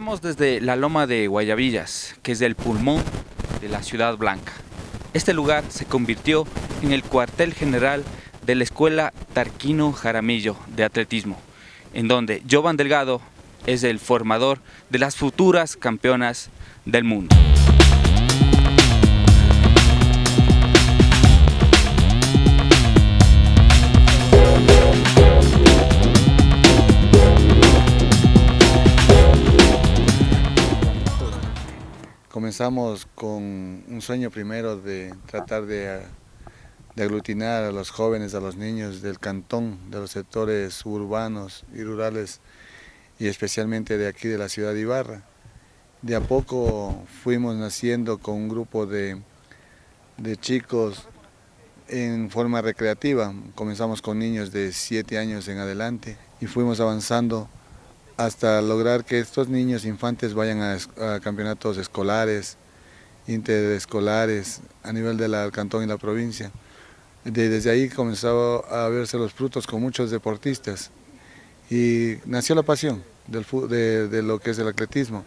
Estamos desde la Loma de Guayabillas, que es el pulmón de la Ciudad Blanca. Este lugar se convirtió en el cuartel general de la Escuela Tarquino Jaramillo de Atletismo, en donde Giovan Delgado es el formador de las futuras campeonas del mundo. Comenzamos con un sueño primero de tratar de aglutinar a los jóvenes, a los niños del cantón, de los sectores urbanos y rurales y especialmente de aquí de la ciudad de Ibarra. De a poco fuimos naciendo con un grupo de chicos en forma recreativa. Comenzamos con niños de 7 años en adelante y fuimos avanzando hasta lograr que estos niños infantes vayan a campeonatos escolares, interescolares, a nivel del cantón y la provincia. Desde ahí comenzaba a verse los frutos con muchos deportistas y nació la pasión de lo que es el atletismo.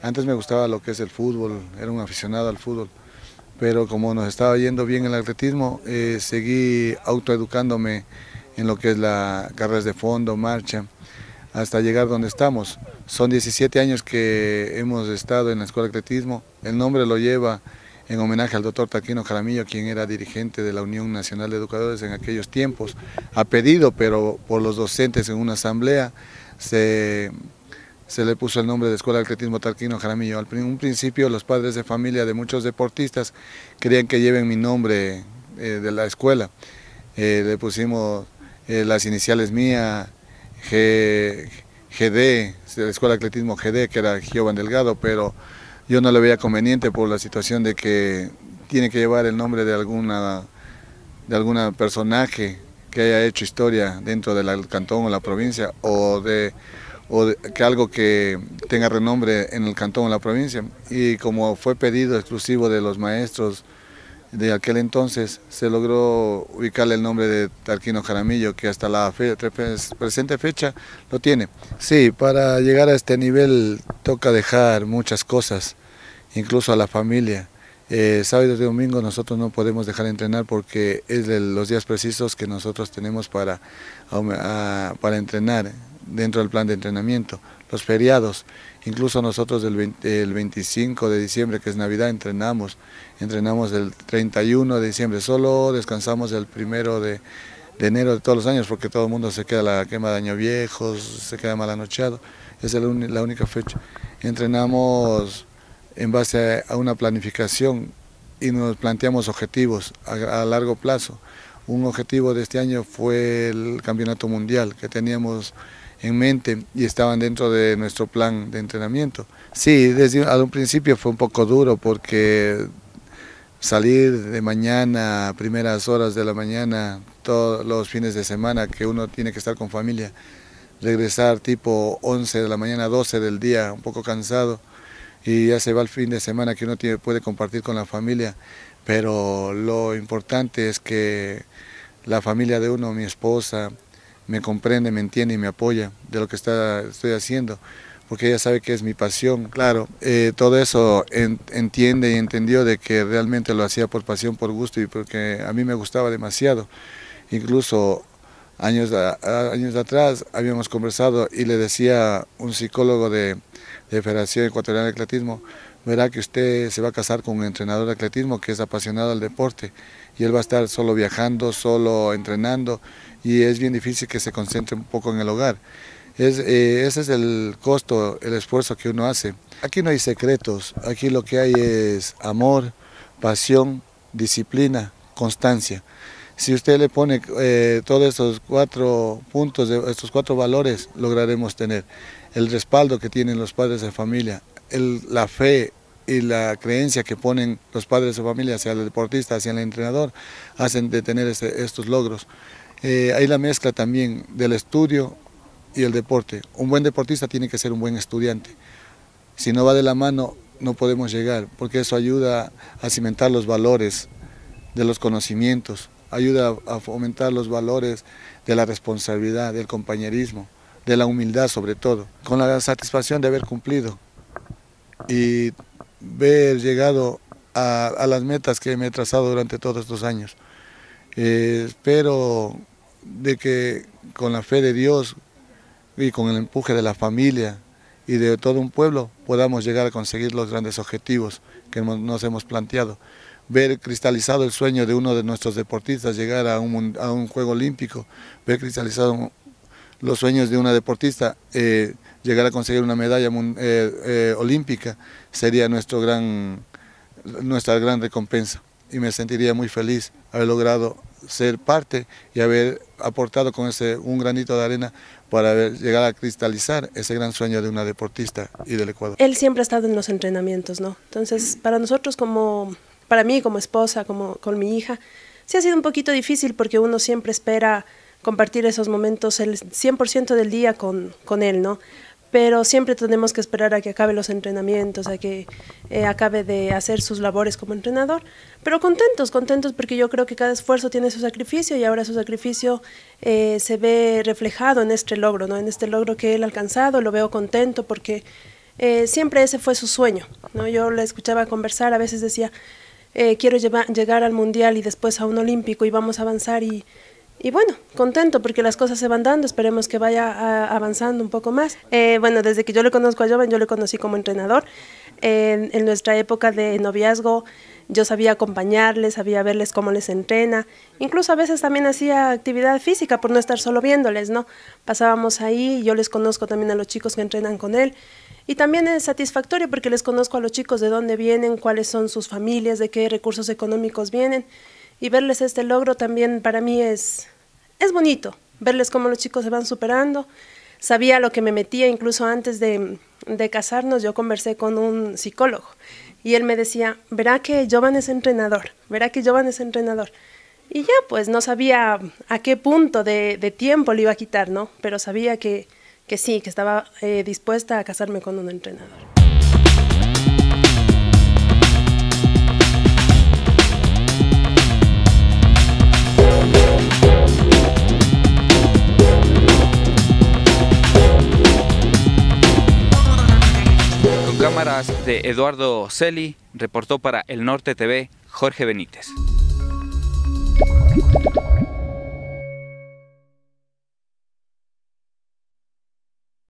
Antes me gustaba lo que es el fútbol, era un aficionado al fútbol, pero como nos estaba yendo bien el atletismo, seguí autoeducándome en lo que es las carreras de fondo, marcha, hasta llegar donde estamos. Son 17 años que hemos estado en la Escuela de Atletismo. El nombre lo lleva en homenaje al doctor Tarquino Jaramillo, quien era dirigente de la Unión Nacional de Educadores en aquellos tiempos. A pedido, pero por los docentes en una asamblea, se le puso el nombre de Escuela de Atletismo Tarquino Jaramillo. Al principio los padres de familia de muchos deportistas querían que lleven mi nombre de la escuela. Le pusimos las iniciales mías, GD, de la Escuela de Atletismo GD, que era Giovan Delgado, pero yo no le veía conveniente por la situación de que tiene que llevar el nombre de algún personaje que haya hecho historia dentro del cantón o la provincia, o de que algo que tenga renombre en el cantón o la provincia. Y como fue pedido exclusivo de los maestros de aquel entonces, se logró ubicarle el nombre de Tarquino Jaramillo, que hasta la presente fecha lo tiene. Sí, para llegar a este nivel toca dejar muchas cosas, incluso a la familia. Sábados y domingos nosotros no podemos dejar de entrenar porque es de los días precisos que nosotros tenemos para entrenar dentro del plan de entrenamiento. Los feriados, incluso nosotros el 25 de diciembre, que es Navidad, entrenamos el 31 de diciembre, solo descansamos el 1 de enero de todos los años, porque todo el mundo se queda la quema de año viejo, se queda mal anocheado. Esa es la única fecha. Entrenamos en base a una planificación y nos planteamos objetivos a largo plazo. Un objetivo de este año fue el campeonato mundial que teníamos en mente y estaban dentro de nuestro plan de entrenamiento. Sí, desde un principio fue un poco duro porque salir de mañana, a primeras horas de la mañana, todos los fines de semana que uno tiene que estar con familia, regresar tipo 11 de la mañana, 12 del día, un poco cansado, y ya se va el fin de semana que uno puede compartir con la familia, pero lo importante es que la familia de uno, mi esposa, me comprende, me entiende y me apoya de lo que estoy haciendo, porque ella sabe que es mi pasión. Claro, todo eso entiende y entendió de que realmente lo hacía por pasión, por gusto y porque a mí me gustaba demasiado. Incluso años atrás habíamos conversado y le decía un psicólogo de Federación Ecuatoriana de Atletismo, verá que usted se va a casar con un entrenador de atletismo que es apasionado al deporte y él va a estar solo viajando, solo entrenando y es bien difícil que se concentre un poco en el hogar. Ese es el costo, el esfuerzo que uno hace. Aquí no hay secretos, aquí lo que hay es amor, pasión, disciplina, constancia. Si usted le pone todos estos 4 puntos, estos 4 valores, lograremos tener el respaldo que tienen los padres de familia, la fe y la creencia que ponen los padres de familia hacia el deportista, hacia el entrenador, hacen de tener estos logros. Hay la mezcla también del estudio y el deporte. Un buen deportista tiene que ser un buen estudiante. Si no va de la mano, no podemos llegar, porque eso ayuda a cimentar los valores de los conocimientos, ayuda a fomentar los valores de la responsabilidad, del compañerismo, de la humildad sobre todo, con la satisfacción de haber cumplido y haber llegado a las metas que me he trazado durante todos estos años. Espero de que con la fe de Dios y con el empuje de la familia y de todo un pueblo podamos llegar a conseguir los grandes objetivos que nos hemos planteado. Ver cristalizado el sueño de uno de nuestros deportistas, llegar a un juego olímpico, ver cristalizado los sueños de una deportista, llegar a conseguir una medalla olímpica, sería nuestra gran recompensa. Y me sentiría muy feliz haber logrado ser parte y haber aportado con un granito de arena para llegar a cristalizar ese gran sueño de una deportista y del Ecuador. Él siempre ha estado en los entrenamientos, ¿no? Entonces, para nosotros para mí como esposa, con mi hija, sí ha sido un poquito difícil porque uno siempre espera compartir esos momentos el 100% del día con él, ¿no? Pero siempre tenemos que esperar a que acabe los entrenamientos, a que acabe de hacer sus labores como entrenador, pero contentos, contentos porque yo creo que cada esfuerzo tiene su sacrificio y ahora su sacrificio se ve reflejado en este logro, ¿no? En este logro que él ha alcanzado, lo veo contento porque siempre ese fue su sueño, ¿no? Yo le escuchaba conversar, a veces decía, quiero llegar al mundial y después a un olímpico y vamos a avanzar y bueno, contento porque las cosas se van dando, esperemos que vaya avanzando un poco más. Bueno, desde que yo le conozco a Giovan, yo le conocí como entrenador. En nuestra época de noviazgo yo sabía acompañarles, sabía verles cómo les entrena. Incluso a veces también hacía actividad física por no estar solo viéndoles, ¿no? Pasábamos ahí, yo les conozco también a los chicos que entrenan con él. Y también es satisfactorio porque les conozco a los chicos de dónde vienen, cuáles son sus familias, de qué recursos económicos vienen. Y verles este logro también para mí es bonito, verles cómo los chicos se van superando. Sabía lo que me metía, incluso antes de casarnos yo conversé con un psicólogo y él me decía, verá que Giovan es entrenador, verá que Giovan es entrenador. Y ya pues no sabía a qué punto de tiempo le iba a quitar, ¿no? Pero sabía que sí, que estaba dispuesta a casarme con un entrenador. Cámaras de Eduardo Celi, reportó para El Norte TV, Jorge Benítez.